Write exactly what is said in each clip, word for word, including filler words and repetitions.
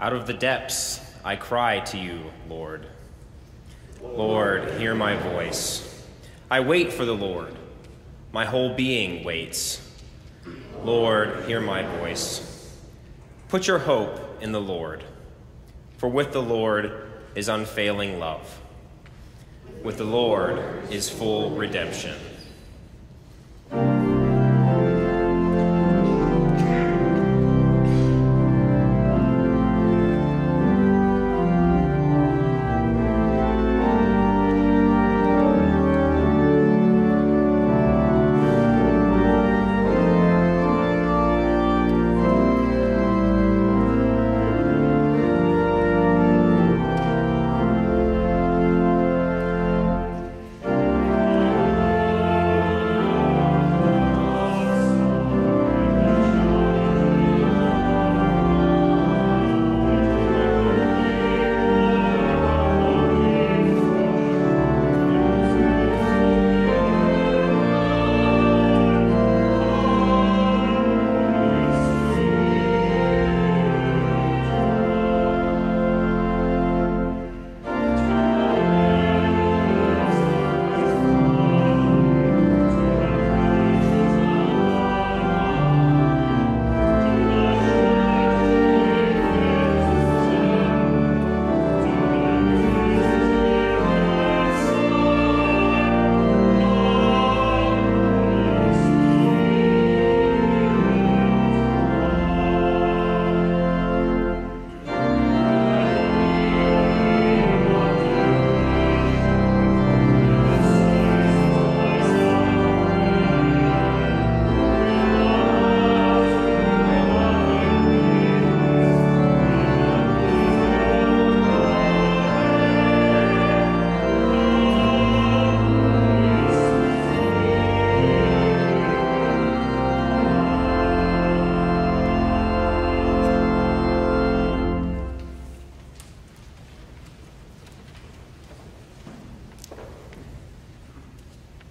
Out of the depths I cry to you, Lord. Lord, hear my voice. I wait for the Lord. My whole being waits. Lord, hear my voice. Put your hope in the Lord, for with the Lord is unfailing love. With the Lord is full redemption.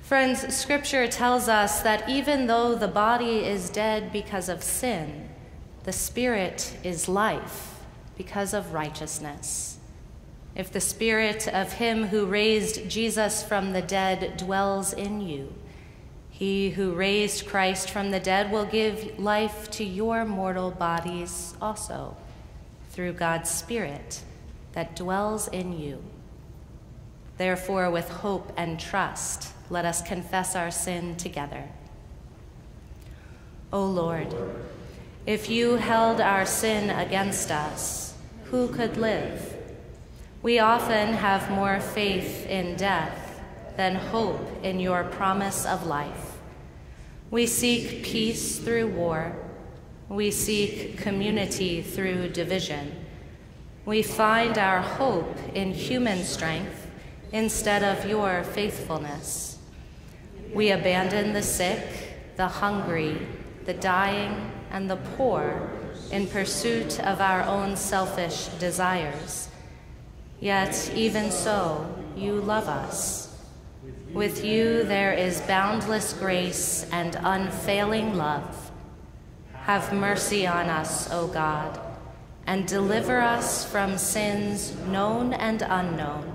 Friends, Scripture tells us that even though the body is dead because of sin, the Spirit is life because of righteousness. If the Spirit of Him who raised Jesus from the dead dwells in you, He who raised Christ from the dead will give life to your mortal bodies also, through God's Spirit that dwells in you. Therefore, with hope and trust, let us confess our sin together. O Lord, if you held our sin against us, who could live? We often have more faith in death than hope in your promise of life. We seek peace through war. We seek community through division. We find our hope in human strength instead of your faithfulness. We abandon the sick, the hungry, the dying, and the poor in pursuit of our own selfish desires. Yet even so, you love us. With you there is boundless grace and unfailing love. Have mercy on us, O God, and deliver us from sins known and unknown.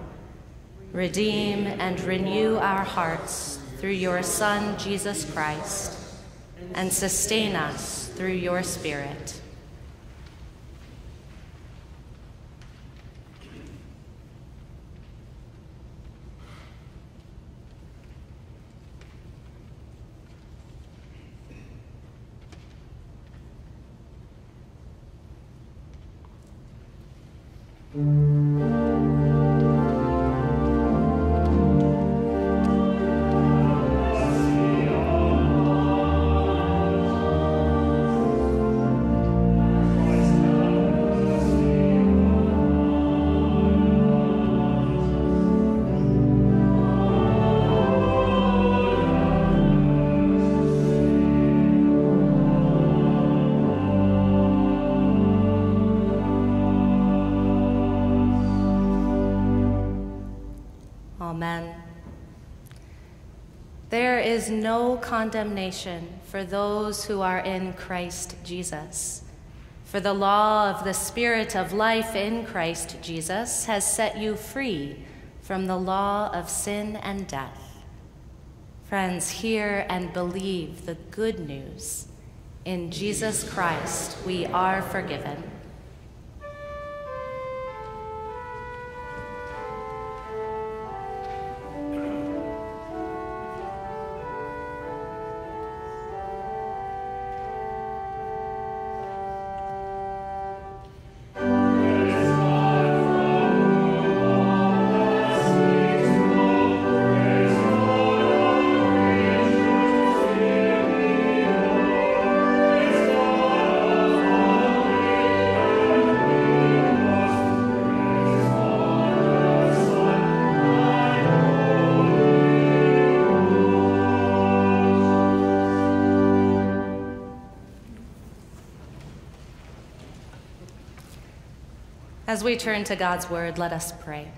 Redeem and renew our hearts through your Son, Jesus Christ, and sustain us through your Spirit. There is no condemnation for those who are in Christ Jesus, For the law of the Spirit of life in Christ Jesus has set you free from the law of sin and death. Friends, hear and believe the good news. In Jesus Christ, we are forgiven. As we turn to God's word, let us pray.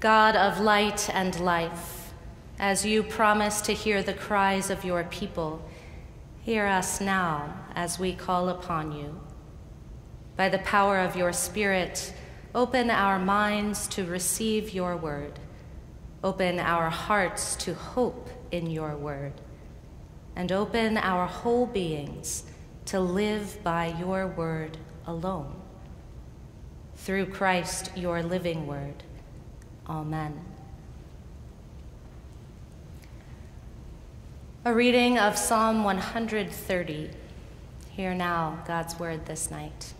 God of light and life, as you promised to hear the cries of your people, hear us now as we call upon you. By the power of your Spirit, open our minds to receive your word. Open our hearts to hope in your word. And open our whole beings to live by your word alone. Through Christ, your living word. Amen. A reading of Psalm one hundred thirty. Hear now God's word this night.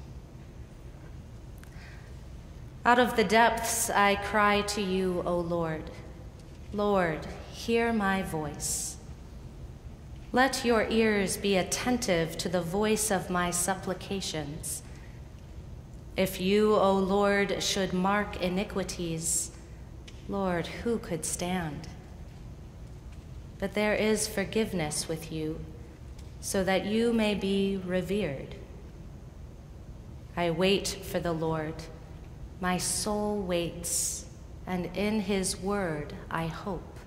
Out of the depths I cry to you, O Lord. Lord, hear my voice. Let your ears be attentive to the voice of my supplications. If you, O Lord, should mark iniquities, Lord, who could stand? But there is forgiveness with you, so that you may be revered. I wait for the Lord. My soul waits, and in his word I hope.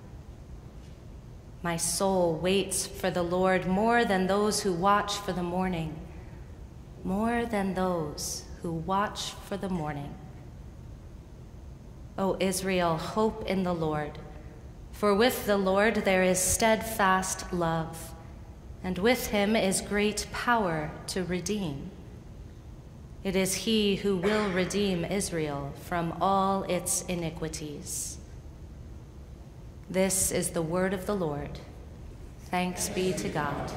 My soul waits for the Lord more than those who watch for the morning, more than those who watch for the morning. O Israel, hope in the Lord, for with the Lord there is steadfast love, and with him is great power to redeem. It is he who will redeem Israel from all its iniquities. This is the word of the Lord. Thanks be to God.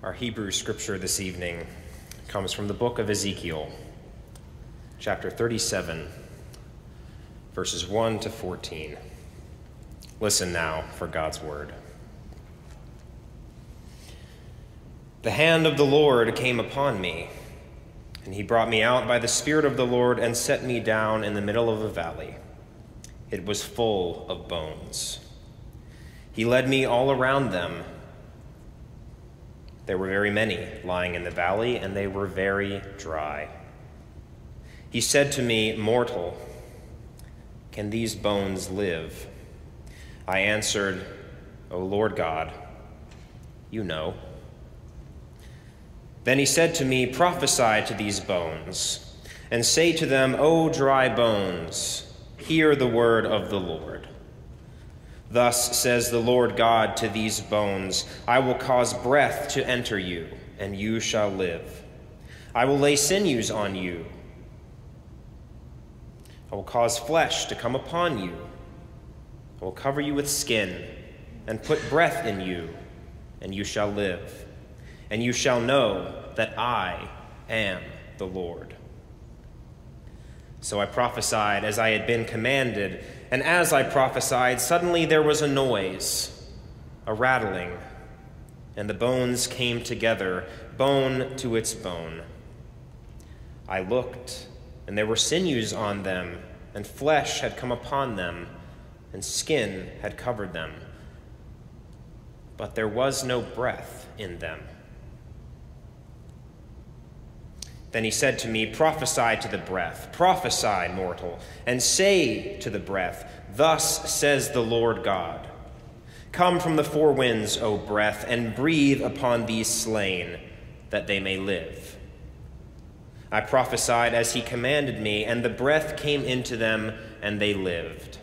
Our Hebrew scripture this evening comes from the book of Ezekiel, chapter thirty-seven, verses one to fourteen. Listen now for God's word. The hand of the Lord came upon me, and he brought me out by the Spirit of the Lord and set me down in the middle of a valley. It was full of bones. He led me all around them. There were very many lying in the valley, and they were very dry. He said to me, "Mortal, can these bones live?" I answered, "O Lord God, you know." Then he said to me, "Prophesy to these bones, and say to them, O dry bones, hear the word of the Lord. Thus says the Lord God to these bones, I will cause breath to enter you, and you shall live. I will lay sinews on you. I will cause flesh to come upon you. I will cover you with skin, and put breath in you, and you shall live. And you shall know that I am the Lord." So I prophesied as I had been commanded, and as I prophesied, suddenly there was a noise, a rattling, and the bones came together, bone to its bone. I looked, and there were sinews on them, and flesh had come upon them, and skin had covered them. But there was no breath in them. Then he said to me, "Prophesy to the breath, prophesy, mortal, and say to the breath, thus says the Lord God, come from the four winds, O breath, and breathe upon these slain, that they may live." I prophesied as he commanded me, and the breath came into them, and they lived.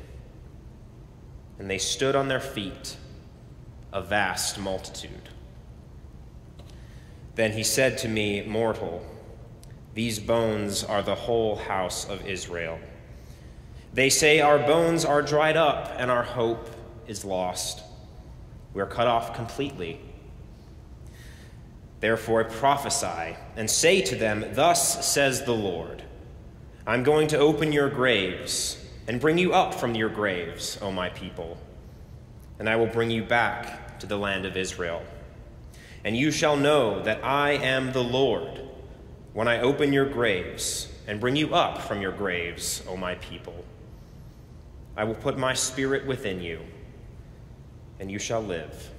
And they stood on their feet, a vast multitude. Then he said to me, "Mortal, these bones are the whole house of Israel. They say, our bones are dried up and our hope is lost. We are cut off completely. Therefore prophesy and say to them, thus says the Lord, I'm going to open your graves and bring you up from your graves, O my people, and I will bring you back to the land of Israel. And you shall know that I am the Lord, when I open your graves and bring you up from your graves, O my people. I will put my spirit within you, and you shall live.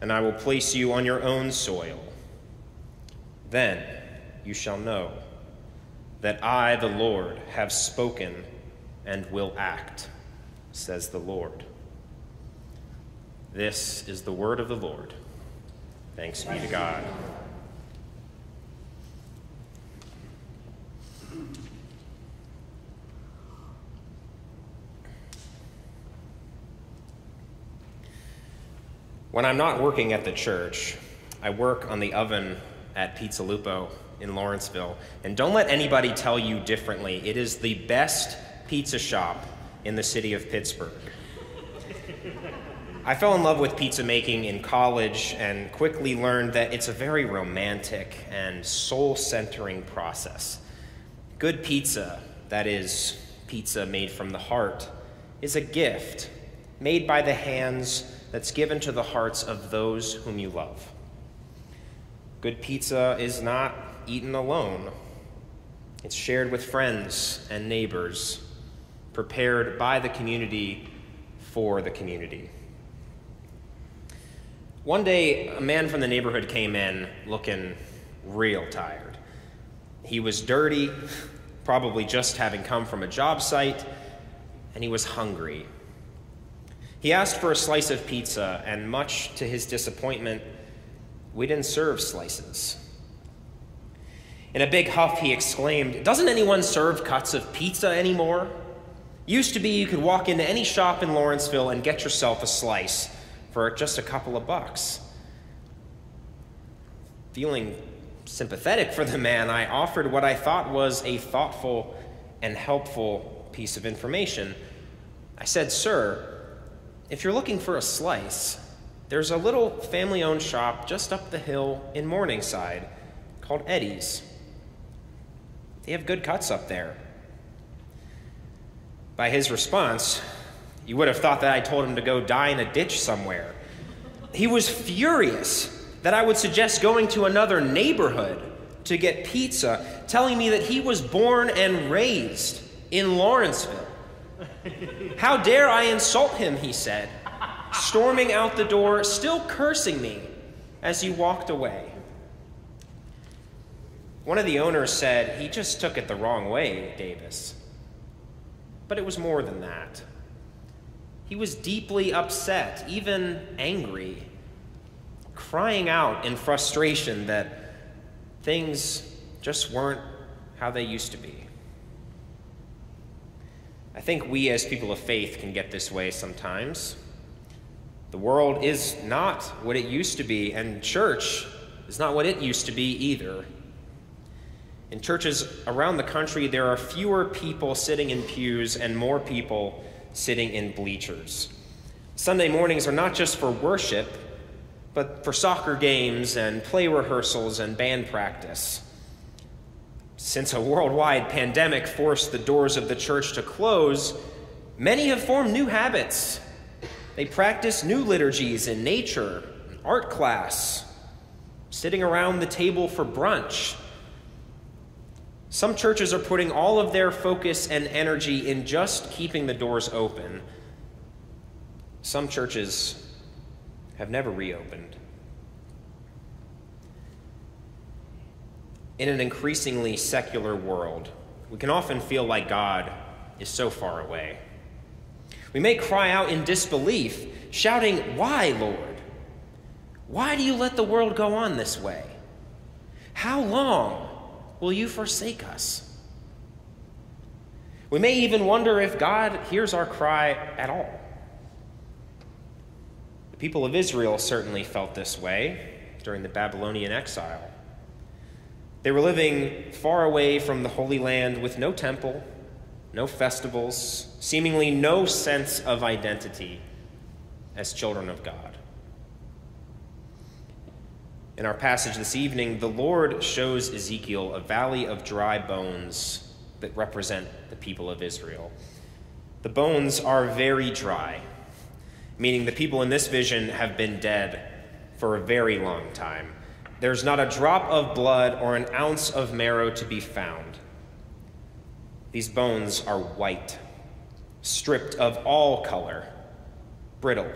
And I will place you on your own soil. Then you shall know that I, the Lord, have spoken and will act, says the Lord." This is the word of the Lord. Thanks be to God. When I'm not working at the church, I work on the oven at Pizza Lupo in Lawrenceville. And don't let anybody tell you differently. It is the best pizza shop in the city of Pittsburgh. I fell in love with pizza making in college and quickly learned that it's a very romantic and soul-centering process. Good pizza, that is, pizza made from the heart, is a gift made by the hands that's given to the hearts of those whom you love. Good pizza is not eaten alone. It's shared with friends and neighbors, prepared by the community for the community. One day, a man from the neighborhood came in looking real tired. He was dirty, probably just having come from a job site, and he was hungry. He asked for a slice of pizza, and much to his disappointment, we didn't serve slices. In a big huff, he exclaimed, "Doesn't anyone serve cuts of pizza anymore? Used to be you could walk into any shop in Lawrenceville and get yourself a slice for just a couple of bucks." Feeling sympathetic for the man, I offered what I thought was a thoughtful and helpful piece of information. I said, "Sir, if you're looking for a slice, there's a little family-owned shop just up the hill in Morningside called Eddie's. They have good cuts up there. By his response, you would have thought that I told him to go die in a ditch somewhere. He was furious that I would suggest going to another neighborhood to get pizza, telling me that he was born and raised in Lawrenceville. How dare I insult him, he said, storming out the door, still cursing me as he walked away. One of the owners said, he just took it the wrong way, Davis. But it was more than that. He was deeply upset, even angry, crying out in frustration that things just weren't how they used to be. I think we as people of faith can get this way sometimes. The world is not what it used to be, and church is not what it used to be either. In churches around the country, there are fewer people sitting in pews and more people sitting in bleachers. Sunday mornings are not just for worship, but for soccer games and play rehearsals and band practice. Since a worldwide pandemic forced the doors of the church to close, many have formed new habits. They practice new liturgies in nature, an art class, sitting around the table for brunch. Some churches are putting all of their focus and energy in just keeping the doors open. Some churches have never reopened. In an increasingly secular world, we can often feel like God is so far away. We may cry out in disbelief, shouting, "Why, Lord? Why do you let the world go on this way? How long will you forsake us?" We may even wonder if God hears our cry at all. The people of Israel certainly felt this way during the Babylonian exile. They were living far away from the Holy Land with no temple, no festivals, seemingly no sense of identity as children of God. In our passage this evening, the Lord shows Ezekiel a valley of dry bones that represent the people of Israel. The bones are very dry, meaning the people in this vision have been dead for a very long time. There's not a drop of blood or an ounce of marrow to be found. These bones are white, stripped of all color, brittle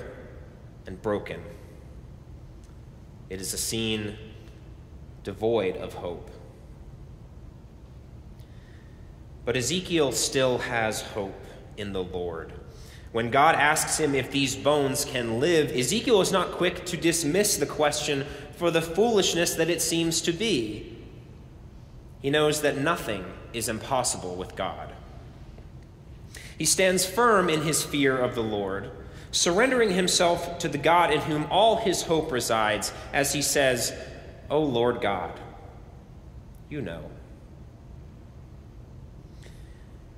and broken. It is a scene devoid of hope. But Ezekiel still has hope in the Lord. When God asks him if these bones can live, Ezekiel is not quick to dismiss the question for the foolishness that it seems to be. He knows that nothing is impossible with God. He stands firm in his fear of the Lord, surrendering himself to the God in whom all his hope resides, as he says, "O Lord God, you know."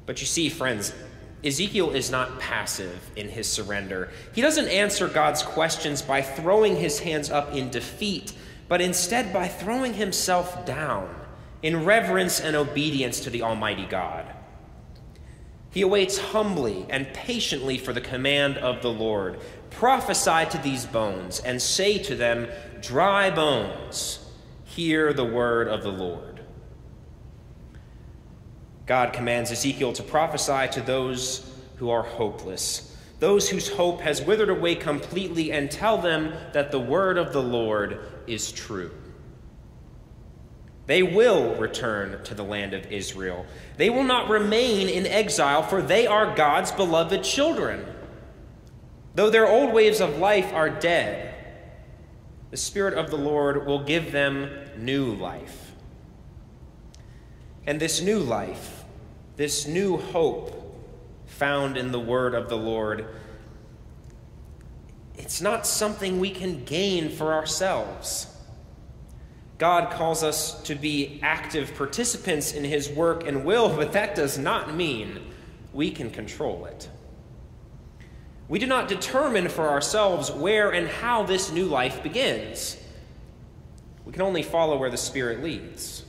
But you see, friends, Ezekiel is not passive in his surrender. He doesn't answer God's questions by throwing his hands up in defeat, but instead by throwing himself down in reverence and obedience to the Almighty God. He awaits humbly and patiently for the command of the Lord. "Prophesy to these bones and say to them, dry bones, hear the word of the Lord." God commands Ezekiel to prophesy to those who are hopeless, those whose hope has withered away completely, and tell them that the word of the Lord is true. They will return to the land of Israel. They will not remain in exile, for they are God's beloved children. Though their old ways of life are dead, the Spirit of the Lord will give them new life. And this new life, this new hope found in the word of the Lord, it's not something we can gain for ourselves. God calls us to be active participants in his work and will, but that does not mean we can control it. We do not determine for ourselves where and how this new life begins. We can only follow where the Spirit leads.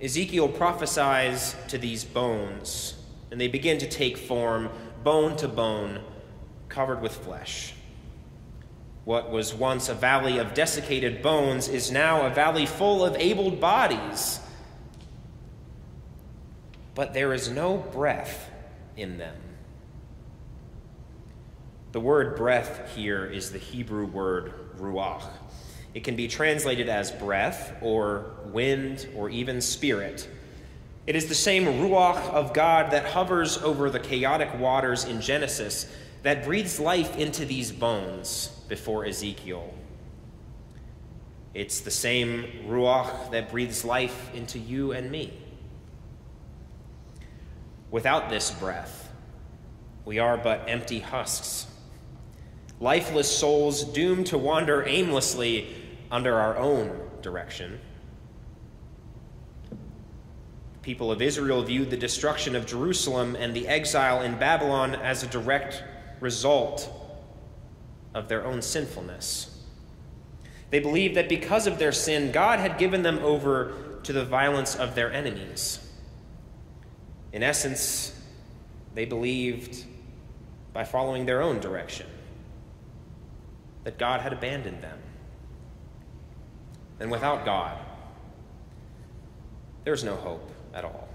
Ezekiel prophesies to these bones, and they begin to take form, bone to bone, covered with flesh. What was once a valley of desiccated bones is now a valley full of able bodies. But there is no breath in them. The word breath here is the Hebrew word ruach. It can be translated as breath or wind or even spirit. It is the same ruach of God that hovers over the chaotic waters in Genesis that breathes life into these bones before Ezekiel. It's the same ruach that breathes life into you and me. Without this breath, we are but empty husks, lifeless souls doomed to wander aimlessly under our own direction. The people of Israel viewed the destruction of Jerusalem and the exile in Babylon as a direct result of their own sinfulness. They believed that because of their sin, God had given them over to the violence of their enemies. In essence, they believed, by following their own direction, that God had abandoned them. And without God, there's no hope at all.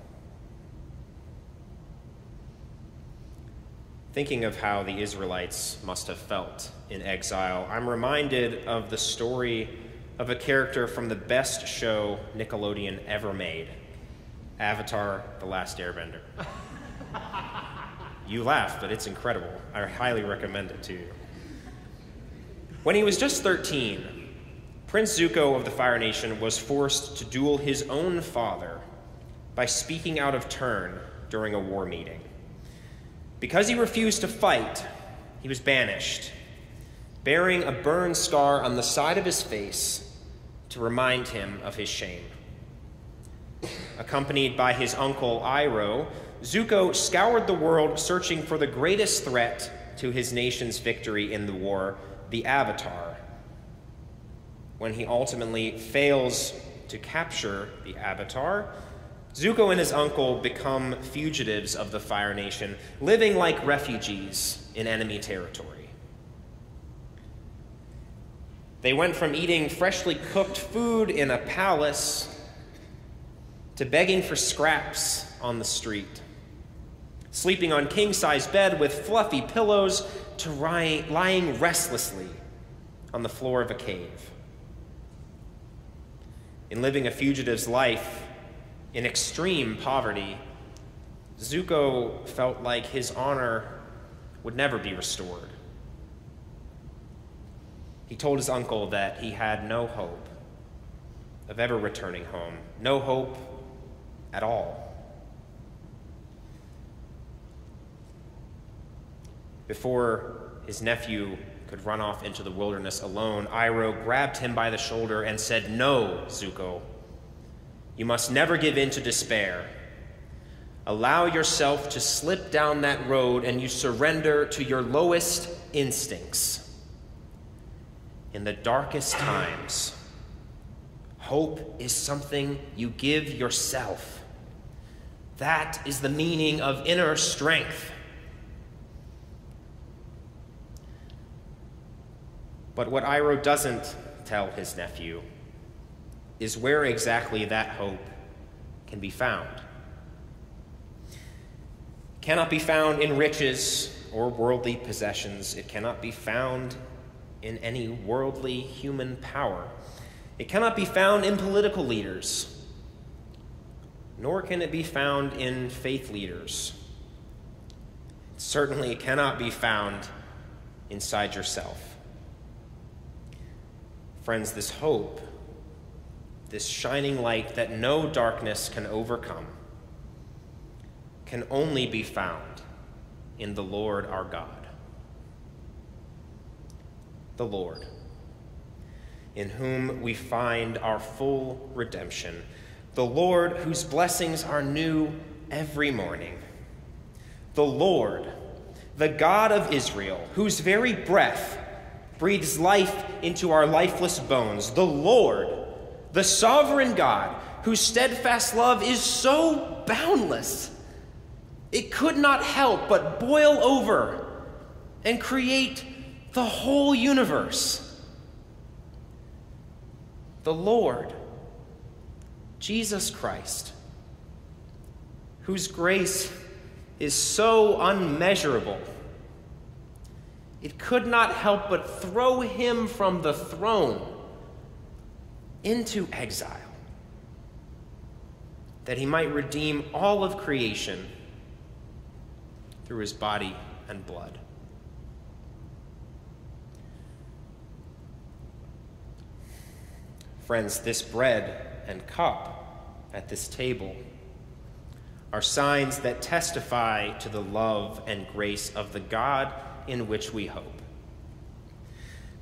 Thinking of how the Israelites must have felt in exile, I'm reminded of the story of a character from the best show Nickelodeon ever made, Avatar The Last Airbender. You laugh, but it's incredible. I highly recommend it to you. When he was just thirteen, Prince Zuko of the Fire Nation was forced to duel his own father by speaking out of turn during a war meeting. Because he refused to fight, he was banished, bearing a burn scar on the side of his face to remind him of his shame. Accompanied by his uncle Iroh, Zuko scoured the world searching for the greatest threat to his nation's victory in the war, the Avatar. When he ultimately fails to capture the Avatar, Zuko and his uncle become fugitives of the Fire Nation, living like refugees in enemy territory. They went from eating freshly cooked food in a palace to begging for scraps on the street, sleeping on king-size bed with fluffy pillows, to lying restlessly on the floor of a cave. In living a fugitive's life in extreme poverty, Zuko felt like his honor would never be restored. He told his uncle that he had no hope of ever returning home, no hope at all. Before his nephew could run off into the wilderness alone, Iroh grabbed him by the shoulder and said, "No, Zuko, you must never give in to despair. Allow yourself to slip down that road and you surrender to your lowest instincts. In the darkest times, hope is something you give yourself. That is the meaning of inner strength." But what Iroh doesn't tell his nephew is where exactly that hope can be found. It cannot be found in riches or worldly possessions. It cannot be found in any worldly human power. It cannot be found in political leaders, nor can it be found in faith leaders. It certainly cannot be found inside yourself. Friends, this hope, this shining light that no darkness can overcome, can only be found in the Lord our God. The Lord, in whom we find our full redemption. The Lord, whose blessings are new every morning. The Lord, the God of Israel, whose very breath breathes life into our lifeless bones, the Lord, the sovereign God, whose steadfast love is so boundless, it could not help but boil over and create the whole universe. The Lord, Jesus Christ, whose grace is so unmeasurable, it could not help but throw him from the throne into exile, that he might redeem all of creation through his body and blood. Friends, this bread and cup at this table are signs that testify to the love and grace of the God in which we hope.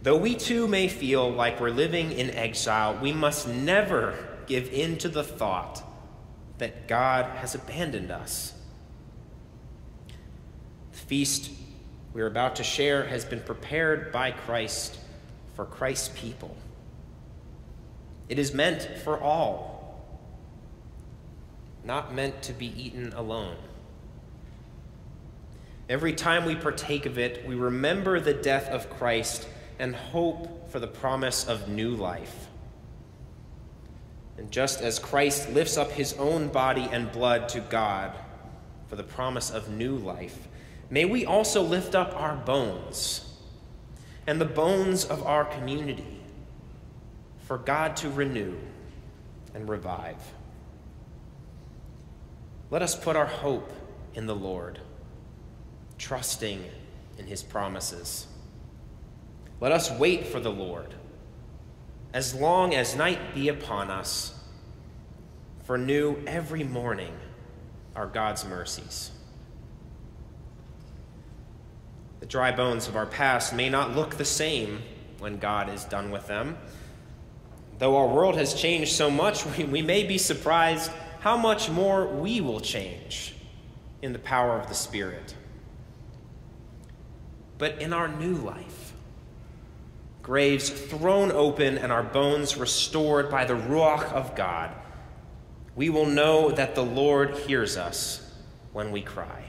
Though we too may feel like we're living in exile, we must never give in to the thought that God has abandoned us. The feast we're about to share has been prepared by Christ for Christ's people. It is meant for all, not meant to be eaten alone. Every time we partake of it, we remember the death of Christ and hope for the promise of new life. And just as Christ lifts up his own body and blood to God for the promise of new life, may we also lift up our bones and the bones of our community for God to renew and revive. Let us put our hope in the Lord, trusting in his promises. Let us wait for the Lord, as long as night be upon us, for new every morning are God's mercies. The dry bones of our past may not look the same when God is done with them. Though our world has changed so much, we, we may be surprised how much more we will change in the power of the Spirit. But in our new life, graves thrown open and our bones restored by the Ruach of God, we will know that the Lord hears us when we cry.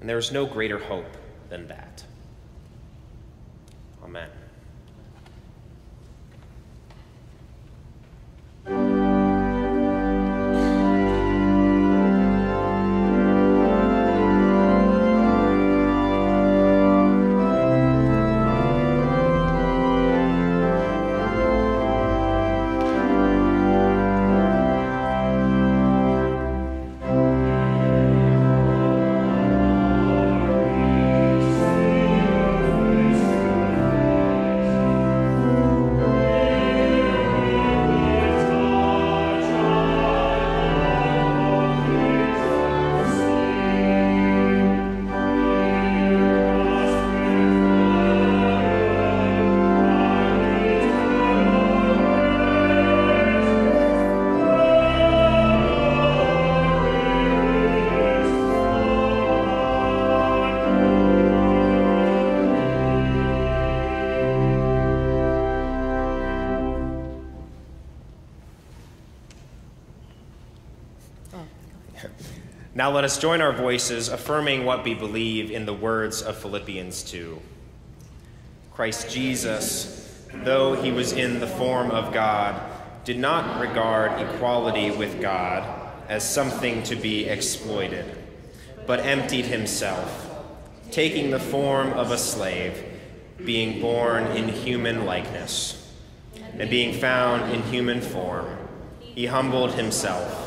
And there is no greater hope than that. Amen. Now let us join our voices, affirming what we believe in the words of Philippians two. Christ Jesus, though he was in the form of God, did not regard equality with God as something to be exploited, but emptied himself, taking the form of a slave, being born in human likeness. And being found in human form, he humbled himself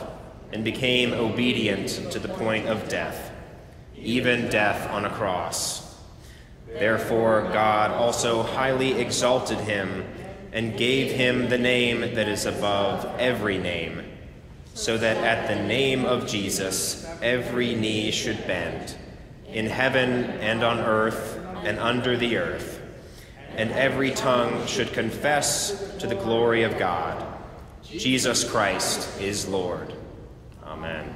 and became obedient to the point of death, even death on a cross. Therefore God also highly exalted him and gave him the name that is above every name, so that at the name of Jesus every knee should bend, in heaven and on earth and under the earth, and every tongue should confess to the glory of God, Jesus Christ is Lord. Amen.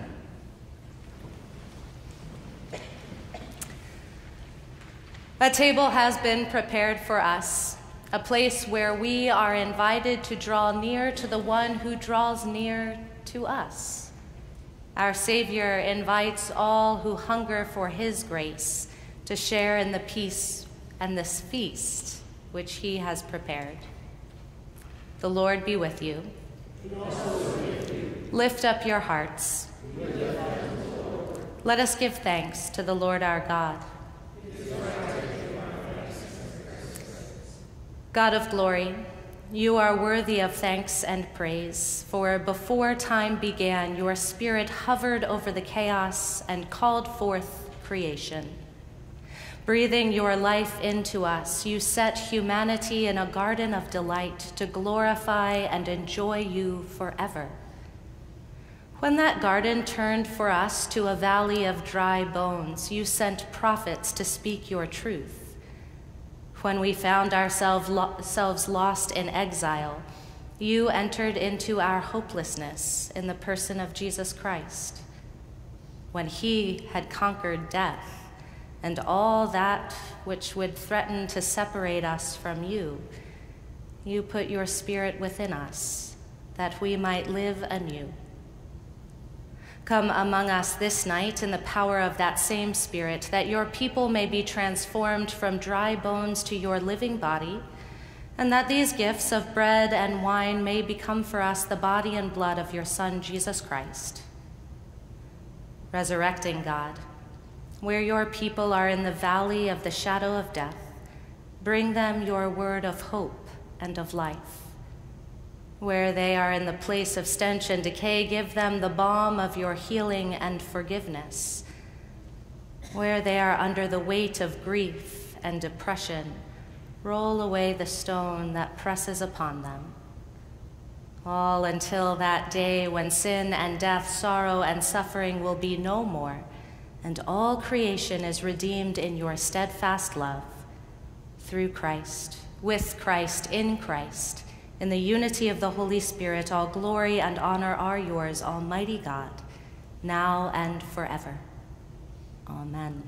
A table has been prepared for us, a place where we are invited to draw near to the one who draws near to us. Our Savior invites all who hunger for his grace to share in the peace and this feast which he has prepared. The Lord be with you. With you. Lift up your hearts. Up Let us give thanks to the Lord our God. God of glory, you are worthy of thanks and praise, for before time began, your spirit hovered over the chaos and called forth creation. Breathing your life into us, you set humanity in a garden of delight to glorify and enjoy you forever. When that garden turned for us to a valley of dry bones, you sent prophets to speak your truth. When we found ourselves lost in exile, you entered into our hopelessness in the person of Jesus Christ. When he had conquered death and all that which would threaten to separate us from you, you put your spirit within us that we might live anew. Come among us this night in the power of that same Spirit, that your people may be transformed from dry bones to your living body, and that these gifts of bread and wine may become for us the body and blood of your Son, Jesus Christ. Resurrecting God, where your people are in the valley of the shadow of death, bring them your word of hope and of life. Where they are in the place of stench and decay, give them the balm of your healing and forgiveness. Where they are under the weight of grief and depression, roll away the stone that presses upon them. All until that day when sin and death, sorrow and suffering will be no more, and all creation is redeemed in your steadfast love. Through Christ, with Christ, in Christ, in the unity of the Holy Spirit, all glory and honor are yours, Almighty God, now and forever. Amen.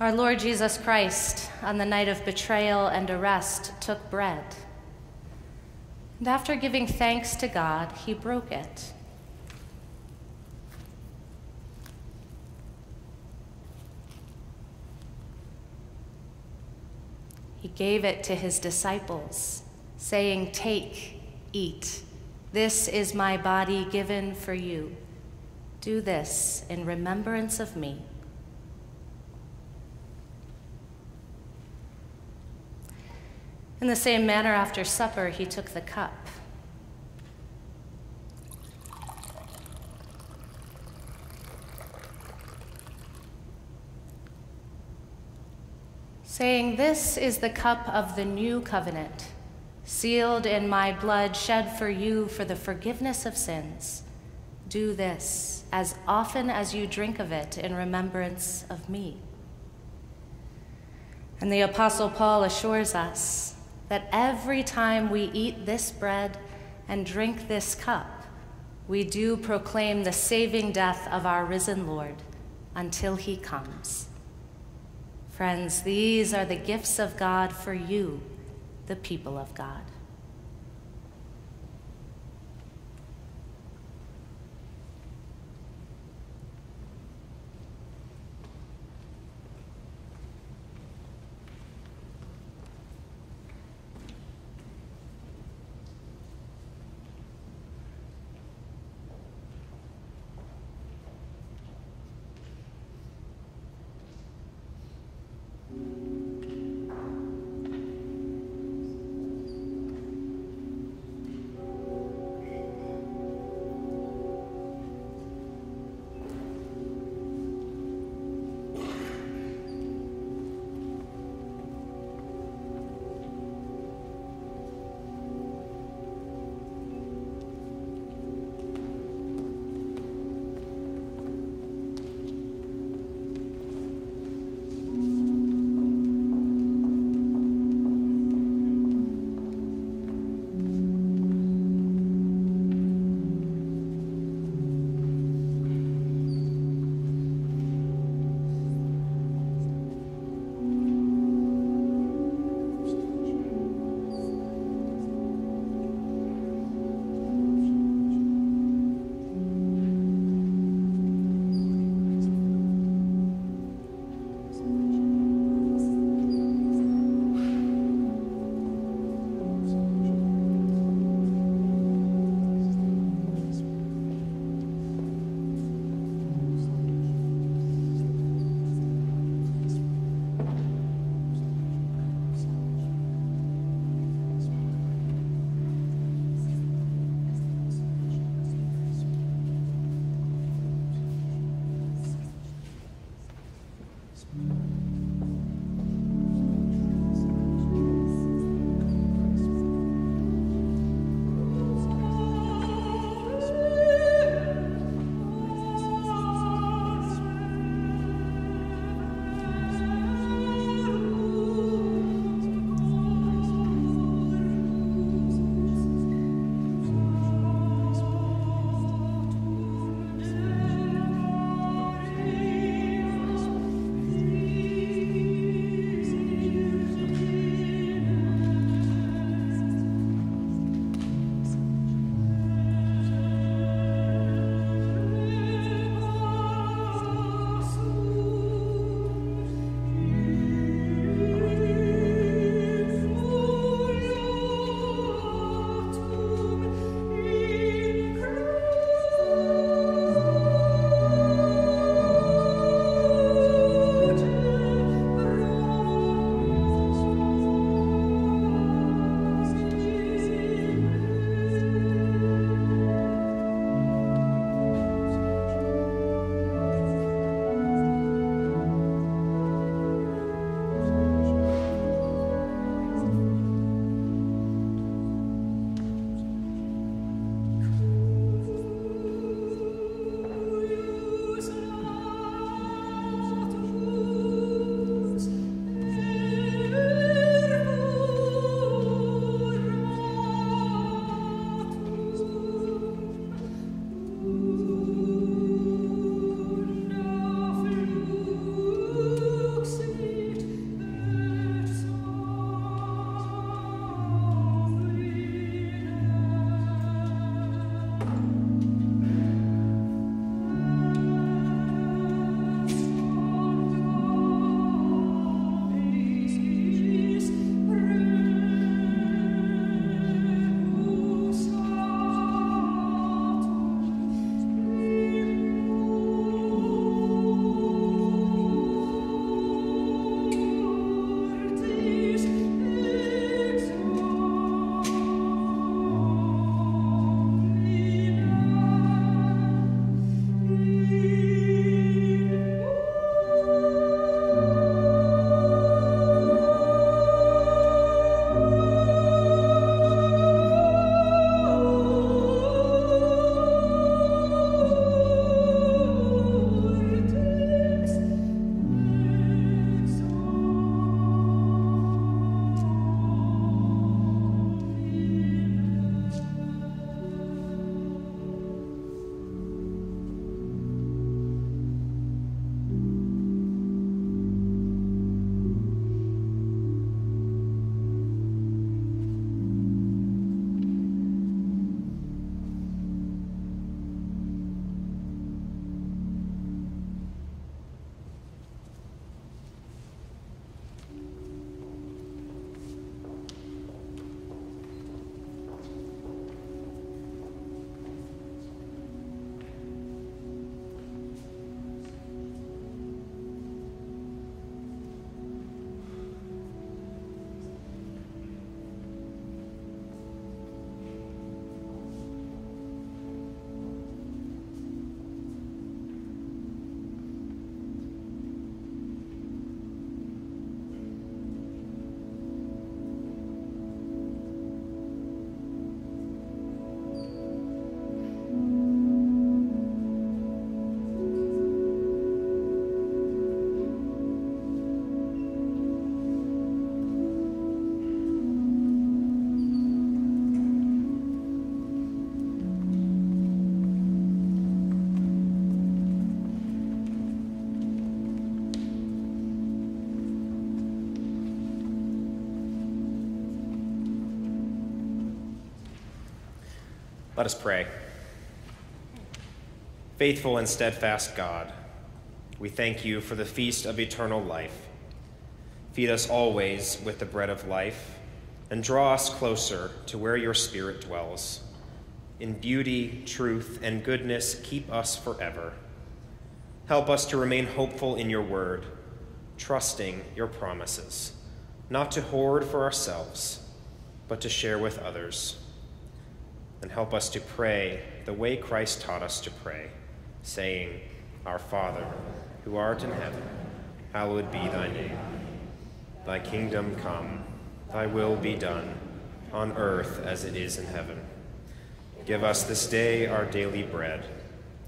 Our Lord Jesus Christ, on the night of betrayal and arrest, took bread. And after giving thanks to God, he broke it. He gave it to his disciples, saying, "Take, eat. This is my body given for you. Do this in remembrance of me." In the same manner, after supper, he took the cup. Saying, "This is the cup of the new covenant, sealed in my blood, shed for you for the forgiveness of sins. Do this as often as you drink of it in remembrance of me." And the Apostle Paul assures us that every time we eat this bread and drink this cup, we do proclaim the saving death of our risen Lord until he comes. Friends, these are the gifts of God for you, the people of God. Let us pray. Faithful and steadfast God, we thank you for the feast of eternal life. Feed us always with the bread of life and draw us closer to where your spirit dwells. In beauty, truth, and goodness, keep us forever. Help us to remain hopeful in your word, trusting your promises, not to hoard for ourselves, but to share with others. And help us to pray the way Christ taught us to pray, saying, Our Father, who art in heaven, hallowed be thy name. Thy kingdom come, thy will be done, on earth as it is in heaven. Give us this day our daily bread,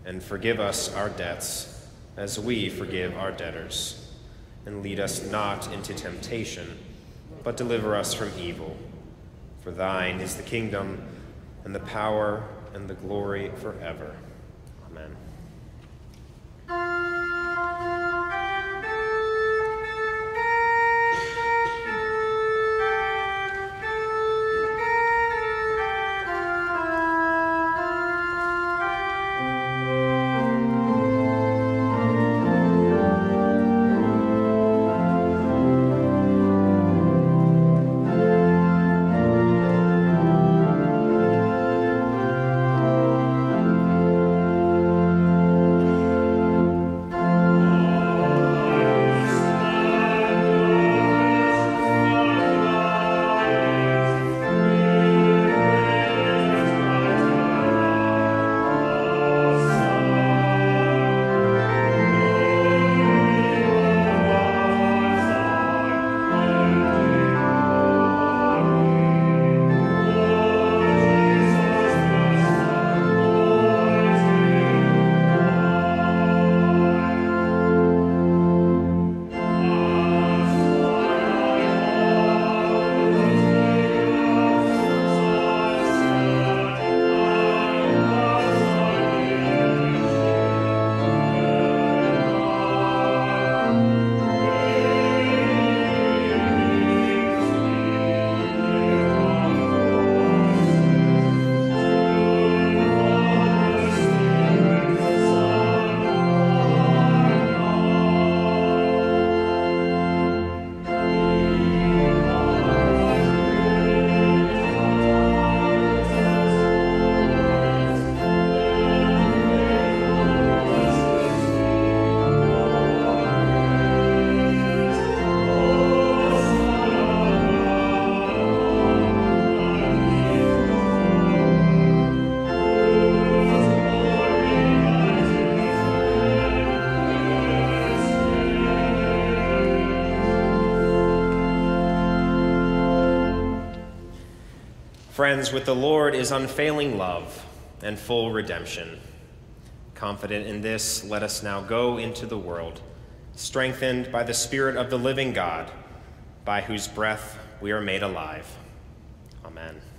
and forgive us our debts, as we forgive our debtors. And lead us not into temptation, but deliver us from evil. For thine is the kingdom, and the power, and the glory forever. Amen. Friends, with the Lord is unfailing love and full redemption. Confident in this, let us now go into the world, strengthened by the Spirit of the living God, by whose breath we are made alive. Amen.